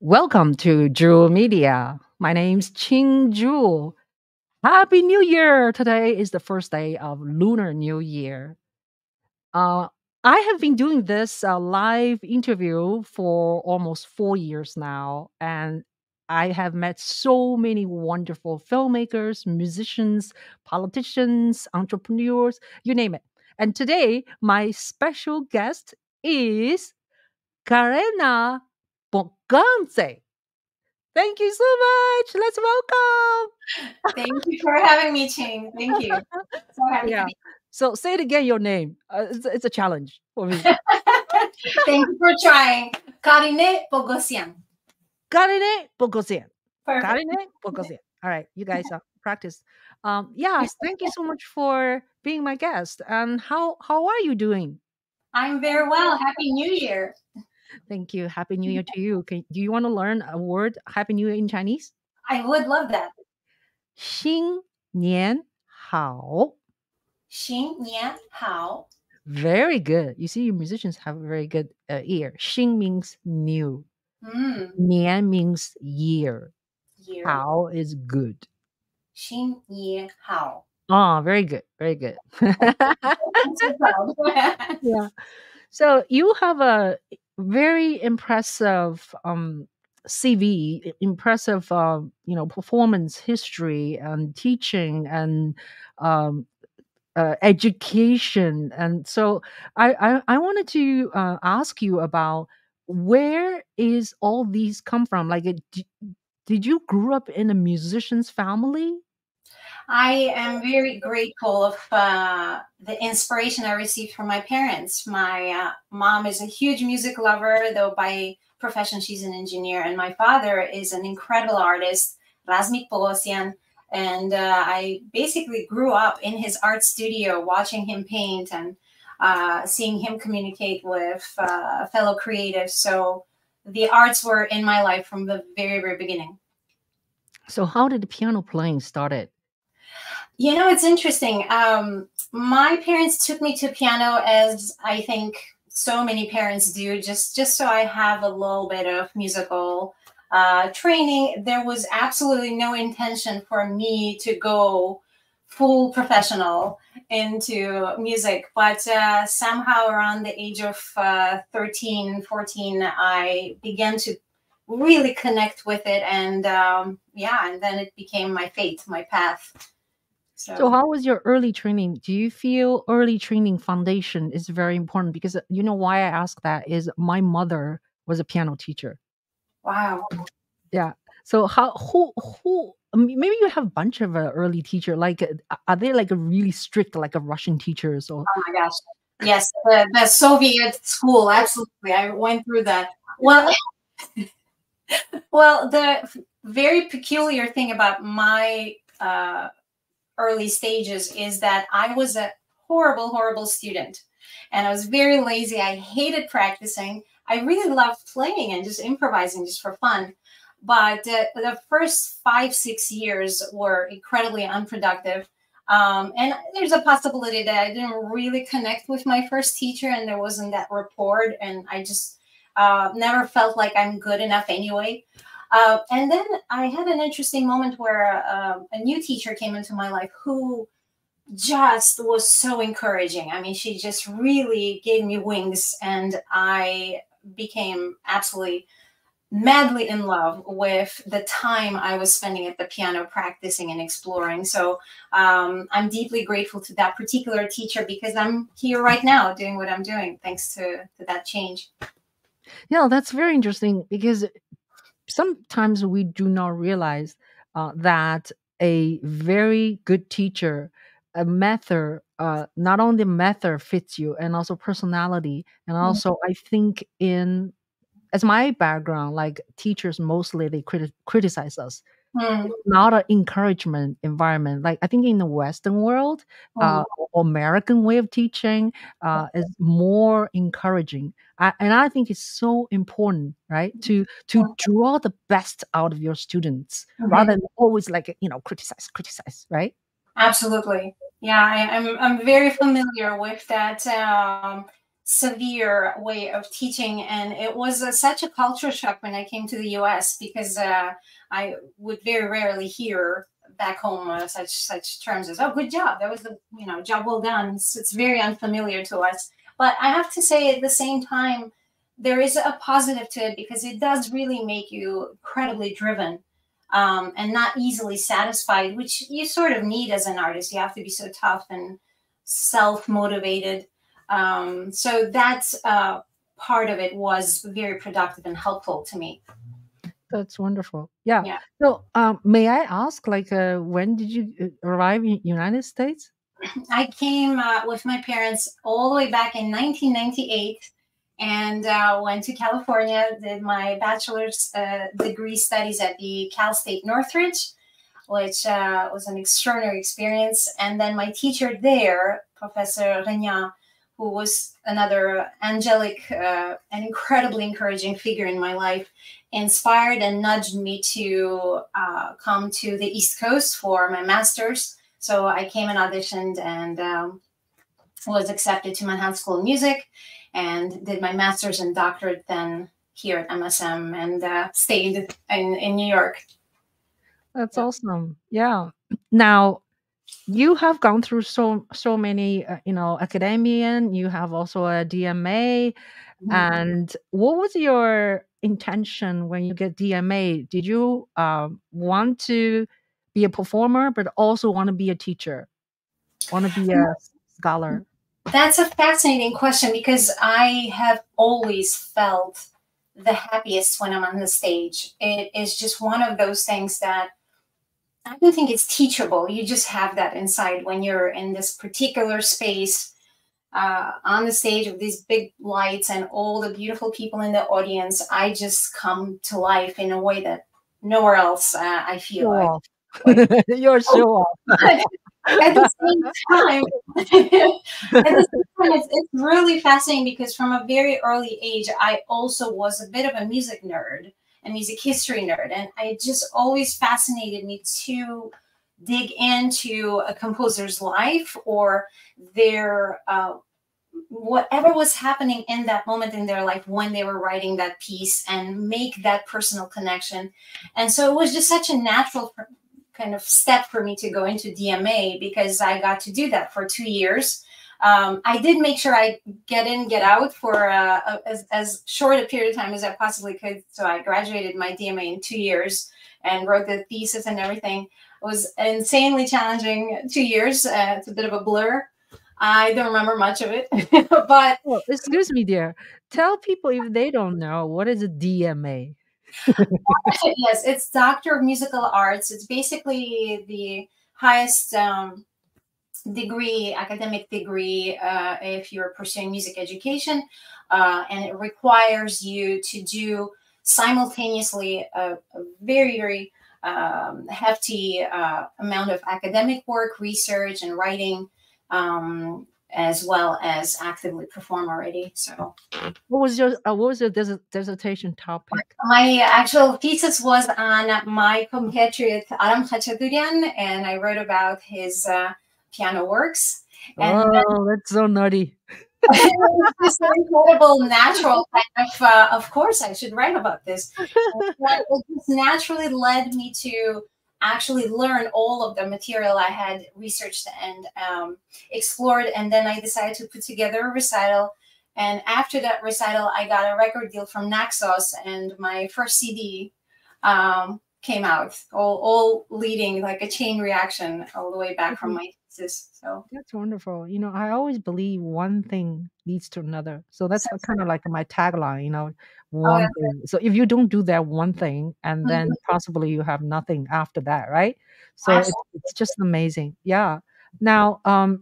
Welcome to Juhl Media. My name's Ching Juhl. Happy New Year! Today is the first day of Lunar New Year. I have been doing this live interview for almost 4 years now, and I have met so many wonderful filmmakers, musicians, politicians, entrepreneurs, you name it. And today, my special guest is Karine Poghosyan. Thank you so much. Let's welcome. Thank you for having me, Ching. Thank you. So happy to be. So say it again, your name. It's a challenge for me. Thank you for trying. Karine Poghosyan. Karine Poghosyan. Perfect. Karine Poghosyan. All right, you guys are practiced. Yes, thank you so much for being my guest. And how are you doing? I'm very well. Happy New Year. Thank you. Happy New Year to you. Do you want to learn a word, Happy New Year in Chinese? I would love that. 新年好. 新年好. Very good. You see, you musicians have a very good ear. 新 means new. 年 means year. Hao is good. 新年好. Oh, very good. Very good. Yeah. So you have a very impressive CV, impressive performance history and teaching and education. And so I wanted to ask you about where is all these come from? Like, did you grow up in a musician's family? I am very grateful of the inspiration I received from my parents. My mom is a huge music lover, though by profession she's an engineer, and my father is an incredible artist, Rasmik Polosian, and I basically grew up in his art studio watching him paint and seeing him communicate with fellow creatives. So the arts were in my life from the very, very beginning. So how did the piano playing started? You know, it's interesting. My parents took me to piano, as I think so many parents do, just so I have a little bit of musical training. There was absolutely no intention for me to go full professional into music. But somehow around the age of 13, 14, I began to really connect with it. And yeah, and then it became my fate, my path. So how was your early training? Do you feel early training foundation is very important? Because you know why I ask that is my mother was a piano teacher. Wow. Yeah. So who maybe you have a bunch of early teacher. Like, are they like a really strict, like a Russian teachers? Or oh my gosh, yes, the Soviet school. Absolutely, I went through that. Well, well, the very peculiar thing about my early stages is that I was a horrible, horrible student, and I was very lazy. I hated practicing. I really loved playing and just improvising just for fun. But the first 5-6 years were incredibly unproductive. And there's a possibility that I didn't really connect with my first teacher, and there wasn't that rapport, and I just never felt like I'm good enough anyway. And then I had an interesting moment where a new teacher came into my life who just was so encouraging. I mean, she just really gave me wings, and I became absolutely madly in love with the time I was spending at the piano practicing and exploring. So I'm deeply grateful to that particular teacher, because I'm here right now doing what I'm doing thanks to that change. Yeah, that's very interesting, because sometimes we do not realize that a very good teacher, a method, not only method fits you, and also personality. And also, I think in, as my background, like teachers, mostly they criticize us. Not an encouragement environment. Like I think in the Western world, American way of teaching is more encouraging. And I think it's so important, right? To draw the best out of your students rather than always like, you know, criticize, right? Absolutely. Yeah, I'm very familiar with that severe way of teaching. And it was such a culture shock when I came to the U.S. because I would very rarely hear back home such terms as, oh, good job. That was the, you know, job well done. So it's very unfamiliar to us. But I have to say at the same time, there is a positive to it because it does really make you incredibly driven and not easily satisfied, which you sort of need as an artist. You have to be so tough and self-motivated. So that part of it was very productive and helpful to me. That's wonderful. Yeah. Yeah. So may I ask, like, when did you arrive in United States? I came with my parents all the way back in 1998 and went to California, did my bachelor's degree studies at the Cal State Northridge, which was an extraordinary experience. And then my teacher there, Professor Regnat, who was another angelic and incredibly encouraging figure in my life, inspired and nudged me to come to the East Coast for my master's. So I came and auditioned and was accepted to Manhattan School of Music and did my master's and doctorate then here at MSM and stayed in New York. That's awesome. Yeah. Now, you have gone through so many, you know, academia. You have also a DMA. Mm-hmm. And what was your intention when you get DMA? Did you want to be a performer, but also want to be a teacher, want to be a scholar? That's a fascinating question because I have always felt the happiest when I'm on the stage. It is just one of those things that I don't think it's teachable. You just have that inside when you're in this particular space on the stage with these big lights and all the beautiful people in the audience. I just come to life in a way that nowhere else I feel like. You're so off. At the same time, it's really fascinating because from a very early age, I also was a bit of a music nerd, a music history nerd. And it just always fascinated me to dig into a composer's life or their, whatever was happening in that moment in their life when they were writing that piece and make that personal connection. And so it was just such a natural kind of step for me to go into DMA because I got to do that for 2 years. I did make sure I get in, get out for as short a period of time as I possibly could. So I graduated my DMA in 2 years and wrote the thesis and everything. It was insanely challenging 2 years. It's a bit of a blur. I don't remember much of it, but... Well, excuse me, dear. Tell people if they don't know, what is a DMA? Yes, it's Doctor of Musical Arts. It's basically the highest... degree, academic degree, if you're pursuing music education, and it requires you to do simultaneously a very, very hefty amount of academic work, research, and writing, as well as actively perform already. So, what was your dissertation topic? My actual thesis was on my compatriot Aram Khachaturian, and I wrote about his. Piano works. And oh, that's so nutty. It's an incredible natural kind of course I should write about this. It just naturally led me to actually learn all of the material I had researched and explored. And then I decided to put together a recital. And after that recital, I got a record deal from Naxos and my first CD came out, all leading like a chain reaction all the way back from my thesis. So that's wonderful. You know, I always believe one thing leads to another. So that's kind of like my tagline, you know, one thing. So if you don't do that one thing, and then possibly you have nothing after that, right? So it's just amazing. Yeah. Now,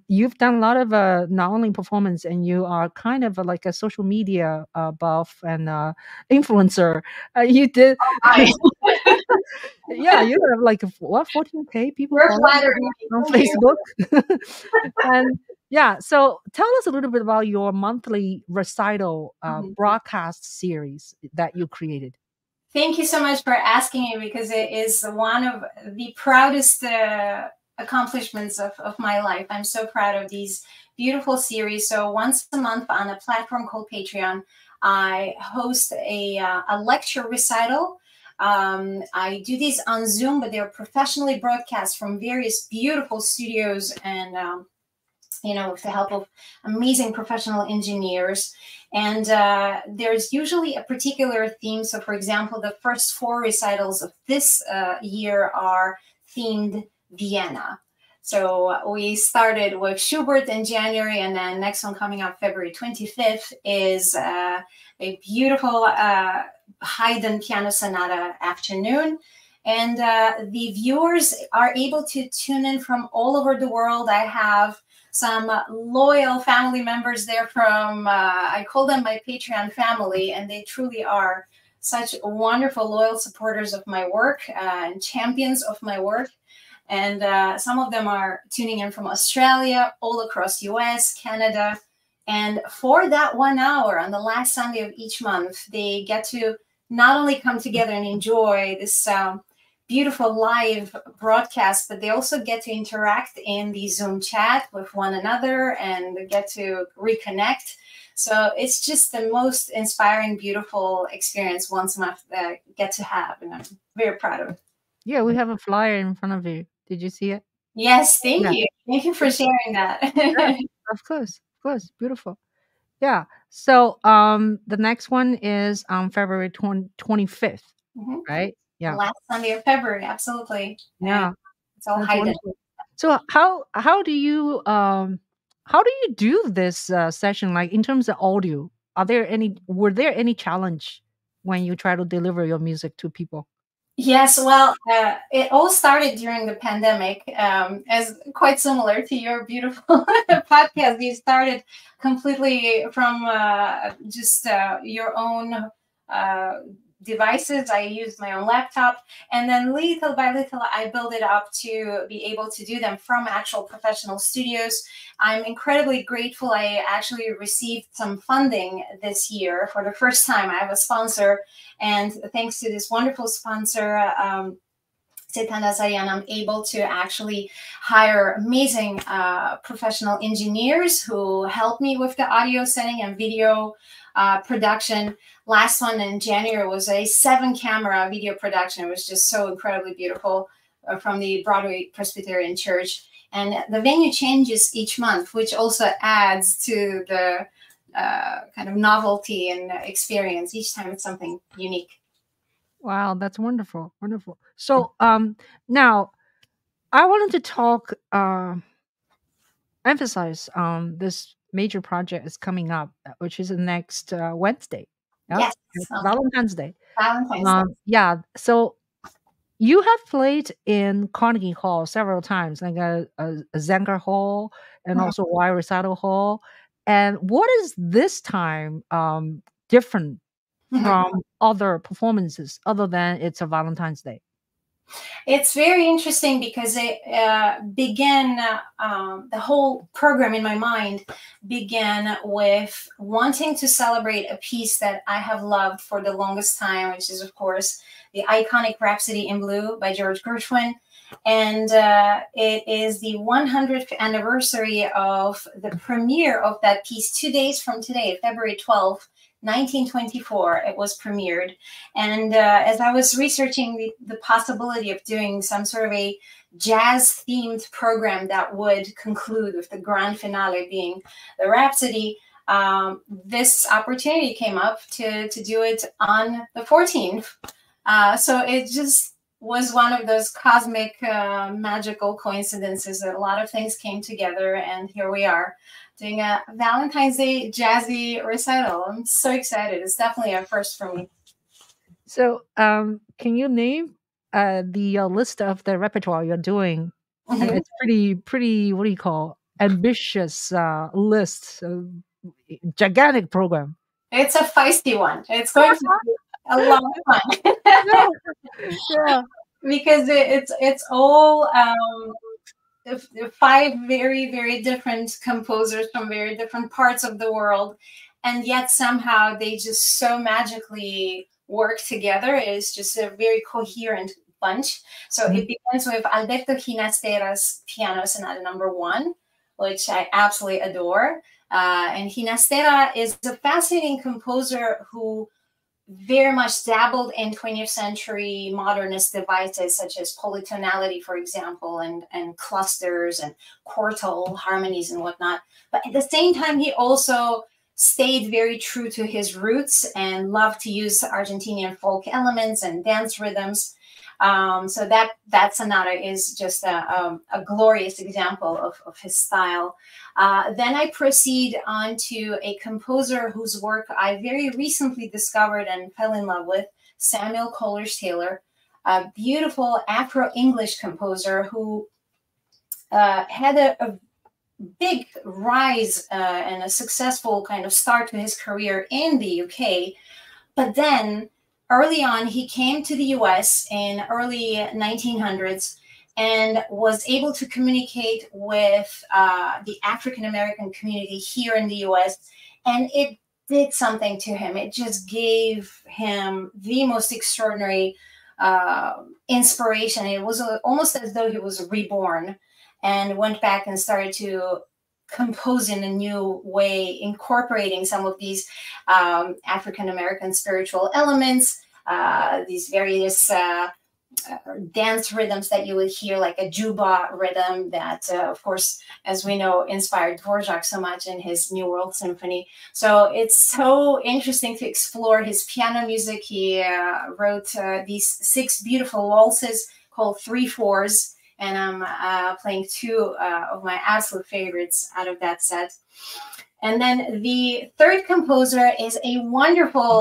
you've done a lot of not only performance, and you are kind of like a social media buff and influencer. You did, yeah. You have like what 14K people on Facebook, and yeah. So tell us a little bit about your monthly recital broadcast series that you created. Thank you so much for asking me because it is one of the proudest. accomplishments of my life. I'm so proud of these beautiful series. So once a month on a platform called Patreon, I host a lecture recital. I do these on Zoom, but they're professionally broadcast from various beautiful studios and, you know, with the help of amazing professional engineers. And there's usually a particular theme. So, for example, the first 4 recitals of this year are themed Vienna. So we started with Schubert in January, and then next one coming up February 25th is a beautiful Haydn piano sonata afternoon. And the viewers are able to tune in from all over the world. I have some loyal family members there from, I call them my Patreon family, and they truly are such wonderful, loyal supporters of my work and champions of my work. And some of them are tuning in from Australia, all across US, Canada. And for that 1 hour on the last Sunday of each month, they get to not only come together and enjoy this beautiful live broadcast, but they also get to interact in the Zoom chat with one another and get to reconnect. So it's just the most inspiring, beautiful experience once a month that I get to have, and I'm very proud of it. Yeah, we have a flyer in front of you. Did you see it? Yes, thank you. Thank you for sharing that. Yeah, of course, beautiful. Yeah, so the next one is on February 25th, mm-hmm. right? Yeah. Last Sunday of February, absolutely. Yeah, it's all Haydn. So how do you do this session? Like in terms of audio, were there any challenge when you try to deliver your music to people? Yes, well, it all started during the pandemic, as quite similar to your beautiful podcast. You started completely from just your own devices. I used my own laptop, and then little by little, I built it up to be able to do them from actual professional studios. I'm incredibly grateful. I actually received some funding this year for the first time. I have a sponsor, and thanks to this wonderful sponsor, I'm able to actually hire amazing professional engineers who help me with the audio setting and video production. Last one in January was a 7-camera video production. It was just so incredibly beautiful from the Broadway Presbyterian Church. And the venue changes each month, which also adds to the kind of novelty and experience. Each time it's something unique. Wow, that's wonderful, wonderful. So now I wanted to talk, emphasize this major project is coming up, which is the next Wednesday. Yeah? Yes. Valentine's Day. Valentine's Day. Yeah, so you have played in Carnegie Hall several times, like a Zankel Hall and mm-hmm. also Weill Recital Hall. And what is this time different from other performances, other than it's a Valentine's Day? It's very interesting because it began, the whole program in my mind began with wanting to celebrate a piece that I have loved for the longest time, which is, of course, the iconic Rhapsody in Blue by George Gershwin. And it is the 100th anniversary of the premiere of that piece 2 days from today, February 12th. 1924, it was premiered. And as I was researching the possibility of doing some sort of a jazz-themed program that would conclude with the grand finale being the Rhapsody, this opportunity came up to do it on the 14th. So it just was one of those cosmic, magical coincidences that a lot of things came together, and here we are, doing a Valentine's Day jazzy recital. I'm so excited. It's definitely a first for me. So can you name the list of the repertoire you're doing? Mm-hmm. It's pretty, what do you call, ambitious list, gigantic program. It's a feisty one. It's going to be a long one. Yeah. Because it's all... five very, very different composers from very different parts of the world, and yet somehow they just so magically work together. It's just a very coherent bunch. So it begins with Alberto Ginastera's Piano Sonata No. 1, which I absolutely adore. And Ginastera is a fascinating composer who very much dabbled in 20th century modernist devices such as polytonality, for example, and clusters and quartal harmonies and whatnot. But at the same time, he also stayed very true to his roots and loved to use Argentinian folk elements and dance rhythms. So that sonata is just a glorious example of his style. Then I proceed on to a composer whose work I very recently discovered and fell in love with, Samuel Coleridge-Taylor, a beautiful Afro-English composer who had a big rise and a successful kind of start to his career in the UK. But then early on, he came to the US in early 1900s and was able to communicate with the African-American community here in the US. And it did something to him. It just gave him the most extraordinary inspiration. It was almost as though he was reborn, and went back and started to compose in a new way, incorporating some of these African-American spiritual elements, these various dance rhythms that you would hear, like a Juba rhythm that, of course, as we know, inspired Dvorak so much in his New World Symphony. So it's so interesting to explore his piano music. He wrote these 6 beautiful waltzes called 3/4s. And I'm playing 2 of my absolute favorites out of that set. And then the third composer is a wonderful,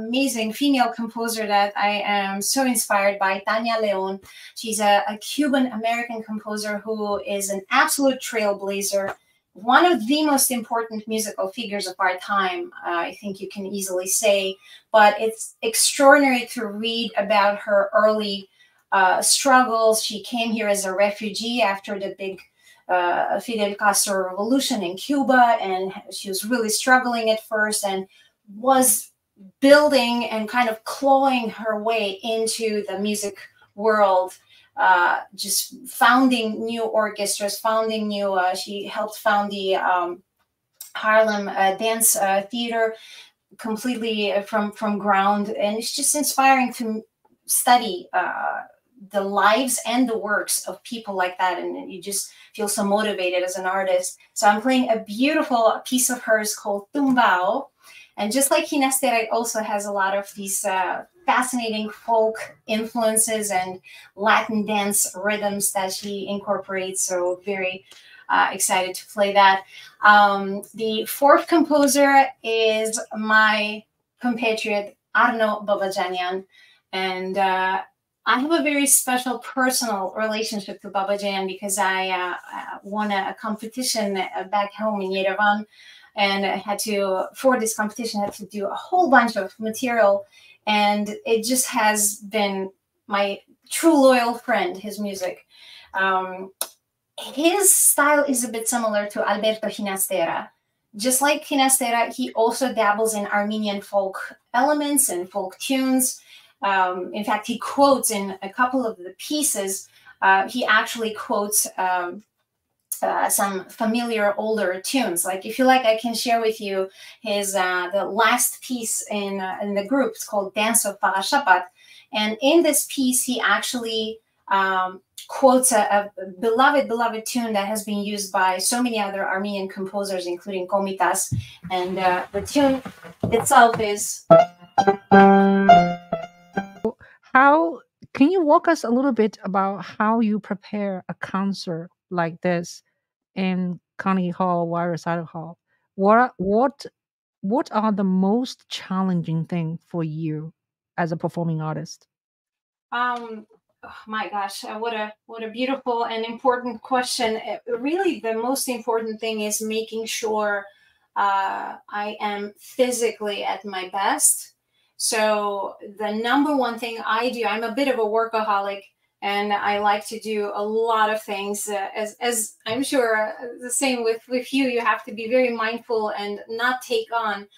amazing female composer that I am so inspired by, Tania León. She's a Cuban-American composer who is an absolute trailblazer, one of the most important musical figures of our time, I think you can easily say. But it's extraordinary to read about her early struggles. She came here as a refugee after the big Fidel Castro revolution in Cuba, and she was really struggling at first and was building and kind of clawing her way into the music world, just founding new orchestras, founding new, she helped found the Harlem Dance Theater completely from ground. And it's just inspiring to study the lives and the works of people like that, and you just feel so motivated as an artist. So I'm playing a beautiful piece of hers called Tumbao, and just like Ginastera, it also has a lot of these fascinating folk influences and Latin dance rhythms that she incorporates, so very excited to play that. The fourth composer is my compatriot Arno Babajanian, and I have a very special personal relationship to Babajanian because I won a competition back home in Yerevan, and I had to, for this competition, I had to do a whole bunch of material, and it just has been my true loyal friend, his music. His style is a bit similar to Alberto Ginastera. Just like Ginastera, he also dabbles in Armenian folk elements and folk tunes. In fact, he quotes in a couple of the pieces, he actually quotes some familiar older tunes. Like, if you like, I can share with you his the last piece in the group. It's called Dance of Parashapat. And in this piece, he actually quotes a beloved tune that has been used by so many other Armenian composers, including Komitas. And the tune itself is... How can you walk us a little bit about how you prepare a concert like this in Carnegie Hall, Weill Recital Hall? What are the most challenging thing for you as a performing artist? Oh my gosh, what a beautiful and important question. Really, the most important thing is making sure I am physically at my best. So the number one thing I do, I'm a bit of a workaholic, and I like to do a lot of things, as I'm sure the same with you. You have to be very mindful and not take on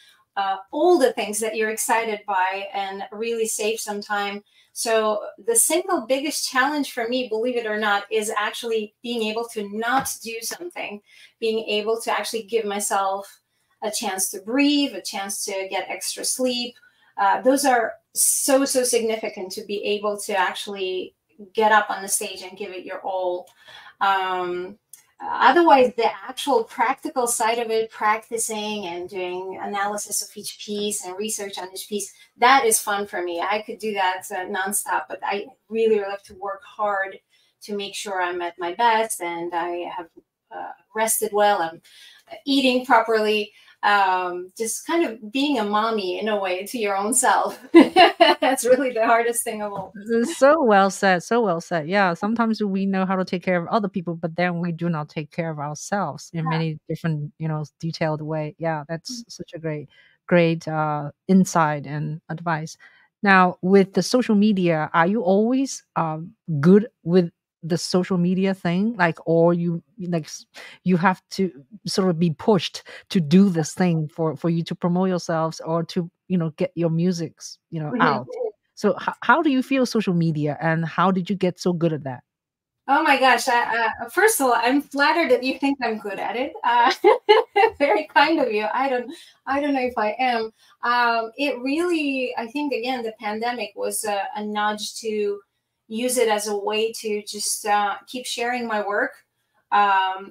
all the things that you're excited by and really save some time. So the single biggest challenge for me, believe it or not, is actually being able to not do something, being able to actually give myself a chance to breathe, a chance to get extra sleep. Those are so, so significant to be able to actually get up on the stage and give it your all. Otherwise, the actual practical side of it, practicing and doing analysis of each piece and research on each piece, that is fun for me. I could do that nonstop, but I really love to work hard to make sure I'm at my best and I have rested well, I'm eating properly, just kind of being a mommy in a way to your own self. That's really the hardest thing of all. So well said, so well said. Yeah, sometimes we know how to take care of other people, but then we do not take care of ourselves in many different, you know, detailed way. Yeah, that's such a great insight and advice. Now, with the social media, are you always good with the social media thing, like, or you have to sort of be pushed to do this thing for you to promote yourselves or to, you know, get your music, you know, out? So how do you feel social media, and how did you get so good at that? Oh my gosh! First of all, I'm flattered that you think I'm good at it. Very kind of you. I don't know if I am. It really, I think, again, the pandemic was a nudge to use it as a way to just keep sharing my work.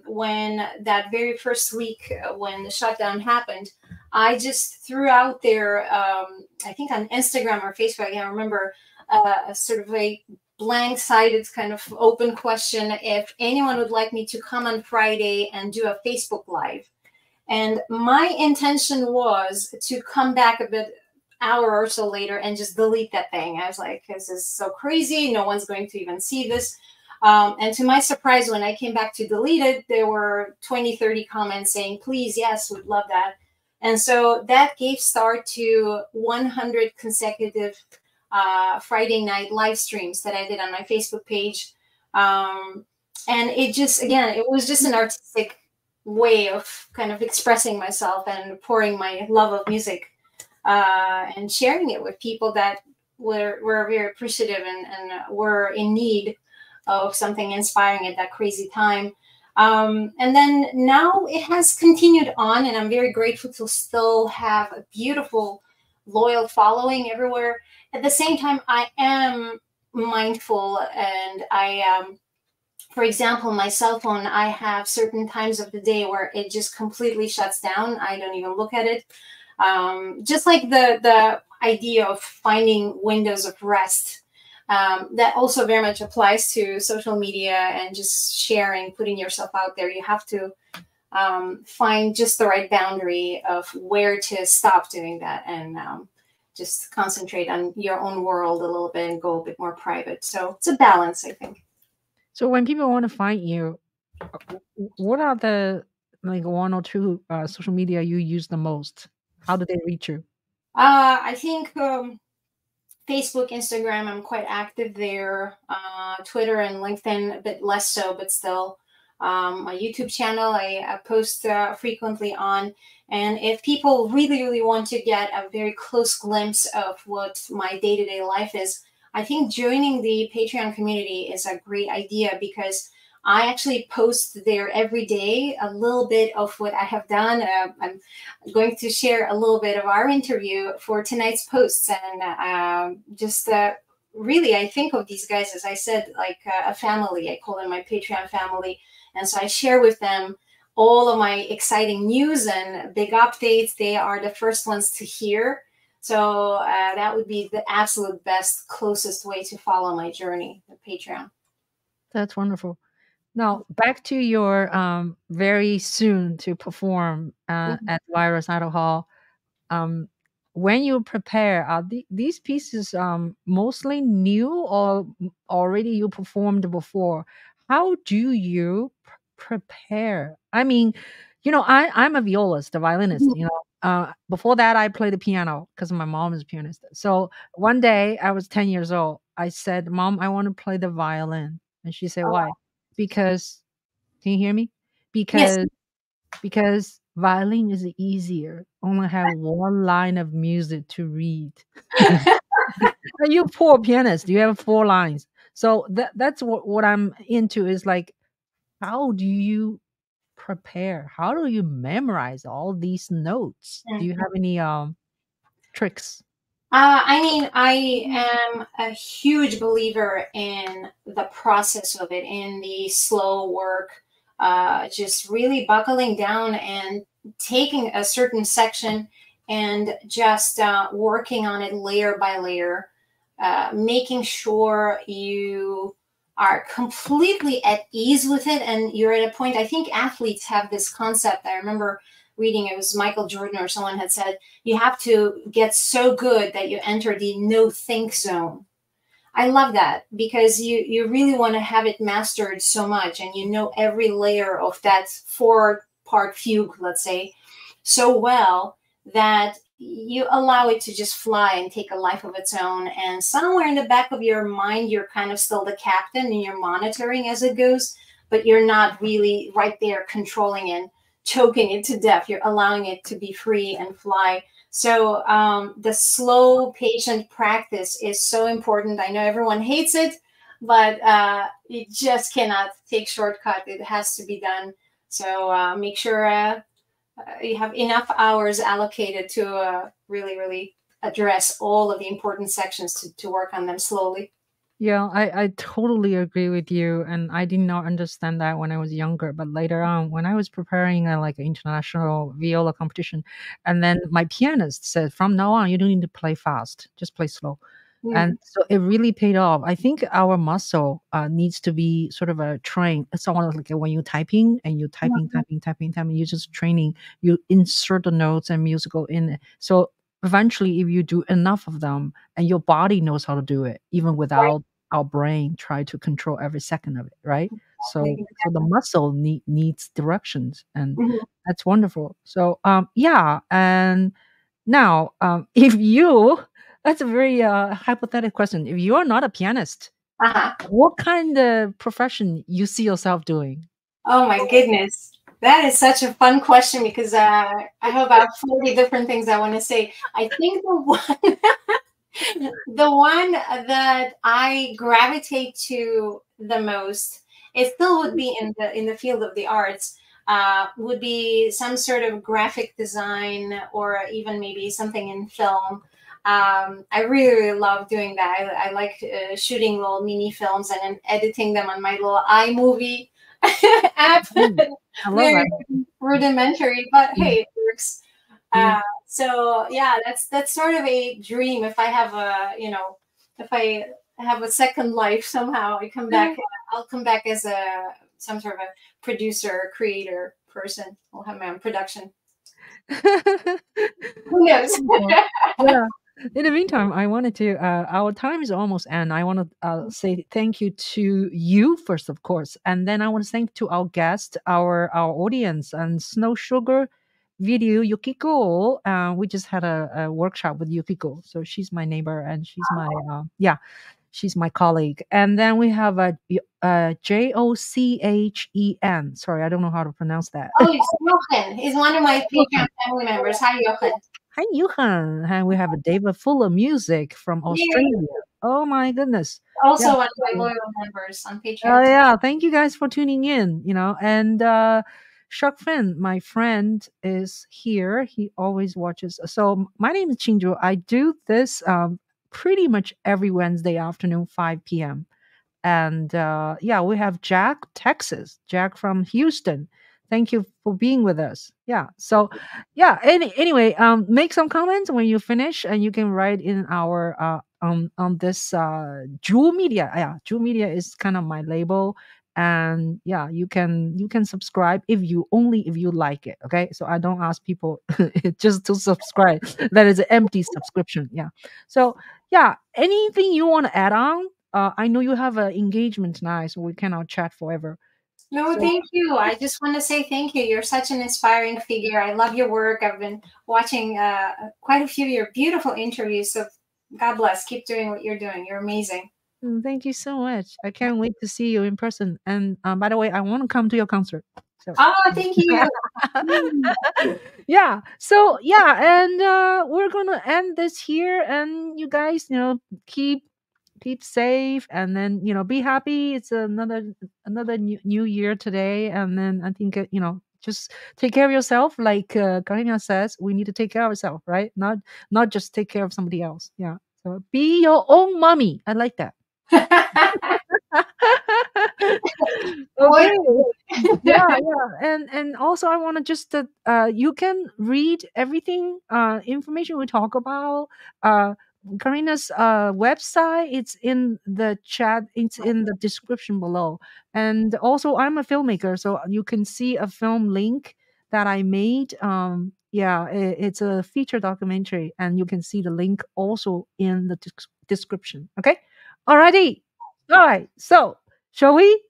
When that very first week when the shutdown happened, I just threw out there, I think on Instagram or Facebook, I can't remember, a sort of a blank-sided kind of open question, if anyone would like me to come on Friday and do a Facebook Live. And my intention was to come back a bit hour or so later and just delete that thing. I was like, this is so crazy. No one's going to even see this. And to my surprise, when I came back to delete it, there were 20, 30 comments saying, please, yes, we'd love that. And so that gave start to 100 consecutive Friday night live streams that I did on my Facebook page. And it just, again, it was just an artistic way of kind of expressing myself and pouring my love of music and sharing it with people that were very appreciative and were in need of something inspiring at that crazy time. And then now it has continued on, and I'm very grateful to still have a beautiful, loyal following everywhere. At the same time, I am mindful, and I for example, my cell phone, I have certain times of the day where it just completely shuts down. I don't even look at it. Just like the idea of finding windows of rest, that also very much applies to social media and just sharing, putting yourself out there. You have to find just the right boundary of where to stop doing that and just concentrate on your own world a little bit and go a bit more private. So it's a balance, I think. So when people want to find you, what are the, like, one or two social media you use the most? How do they reach you? I think Facebook, Instagram, I'm quite active there. Twitter and LinkedIn, a bit less so, but still. My YouTube channel, I post frequently on. And if people really, really want to get a very close glimpse of what my day-to-day life is, I think joining the Patreon community is a great idea, because I actually post there every day a little bit of what I have done. I'm going to share a little bit of our interview for tonight's posts. And just really, I think of these guys, as I said, like a family. I call them my Patreon family. And so I share with them all of my exciting news and big updates. They are the first ones to hear. So that would be the absolute best, closest way to follow my journey, the Patreon. That's wonderful. Now, back to your very soon to perform at Weill Recital Hall. When you prepare, are these pieces mostly new or already you performed before? How do you prepare? I mean, you know, I'm a violist, a violinist, you know. Before that, I played the piano because my mom is a pianist. So one day, I was 10 years old. I said, Mom, I want to play the violin. And she said, why? Because, can you hear me? Because Violin is easier. Only have one line of music to read. You poor pianist, you have 4 lines. So that's what I'm into is like, how do you prepare? How do you memorize all these notes? Do you have any tricks? I mean, I am a huge believer in the process of it, in the slow work, just really buckling down and taking a certain section and just working on it layer by layer, making sure you are completely at ease with it. And you're at a point, I think athletes have this concept. I remember reading, it was Michael Jordan or someone had said, you have to get so good that you enter the no-think zone. I love that because you really want to have it mastered so much and you know every layer of that 4-part fugue, let's say, so well that you allow it to just fly and take a life of its own. And somewhere in the back of your mind, you're kind of still the captain and you're monitoring as it goes, but you're not really right there controlling it, choking it to death. You're allowing it to be free and fly. So the slow, patient practice is so important. I know everyone hates it, but it just cannot take shortcut. It has to be done. So make sure you have enough hours allocated to really, really address all of the important sections to work on them slowly. Yeah, I totally agree with you. And I did not understand that when I was younger. But later on, when I was preparing like an international viola competition, and then my pianist said, from now on, you don't need to play fast, just play slow. Yeah. And so it really paid off. I think our muscle needs to be sort of a train. It's almost like when you're typing and you're typing, yeah, typing, you're just training, you insert the notes and musical in it. So eventually, if you do enough of them and your body knows how to do it, even without, right, our brain try to control every second of it, right? Exactly. So the muscle needs directions, and that's wonderful. So yeah, and now if you, that's a very hypothetical question. If you are not a pianist, what kind of profession you see yourself doing? Oh my goodness. That is such a fun question because I have about 40 different things I want to say. I think the one that I gravitate to the most, it still would be in the field of the arts, would be some sort of graphic design or even maybe something in film. I really, really love doing that. I like shooting little mini films and then editing them on my little iMovie app. Very rudimentary, but hey, it works. So yeah, that's sort of a dream. If I have a, you know, if I have a second life somehow, I come back. I'll come back as some sort of a producer, creator person. I'll have my own production. Who knows? Yeah. In the meantime, I wanted to, our time is almost end. I want to say thank you to you first, of course. And then I want to thank to our guest, our audience, and Snow Sugar Video, Yukiko. We just had a workshop with Yukiko. So she's my neighbor and she's my, yeah, she's my colleague. And then we have a Jochen. Sorry, I don't know how to pronounce that. Oh, it's Jochen. He's one of my Patreon family members. Hi, Jochen. Hi, Jochen. And we have a David Fuller Music from Australia. Yay. Oh, my goodness. Also, yeah, one of my loyal members on Patreon. Oh, yeah. Thank you guys for tuning in, you know. And Shark Finn, my friend, is here. He always watches. So my name is Ching Juhl. I do this pretty much every Wednesday afternoon, 5 p.m. And, yeah, we have Jack, Texas. Jack from Houston. Thank you for being with us. Yeah. So, yeah. Anyway, make some comments when you finish, and you can write in our on this Juhl Media. Yeah, Juhl Media is kind of my label, and yeah, you can subscribe if you like it. Okay. So I don't ask people just to subscribe. That is an empty subscription. Yeah. So yeah, anything you want to add on? I know you have an engagement tonight, so we cannot chat forever. No, thank you. I just want to say thank you. You're such an inspiring figure. I love your work. I've been watching quite a few of your beautiful interviews. So God bless. Keep doing what you're doing. You're amazing. Thank you so much. I can't wait to see you in person. And by the way, I want to come to your concert. Oh, thank you. Yeah. So, yeah. And we're going to end this here. And you guys, you know, keep safe. And then, you know, be happy. It's another new year today. And then I think, you know, just take care of yourself. Like Karina says, we need to take care of ourselves, right? Not just take care of somebody else. Yeah. So be your own mommy. I like that. Okay. Yeah. And also I want to just you can read everything information we talk about Karina's website. It's in the chat, it's in the description below. And also I'm a filmmaker, so you can see a film link that I made. Yeah, it's a feature documentary, and you can see the link also in the description. Okay. Alrighty. All right. So, shall we?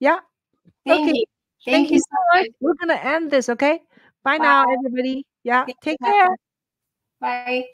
Yeah. Okay. Thank you so much. We're going to end this, okay? Bye now, everybody. Yeah. Take care. Bye.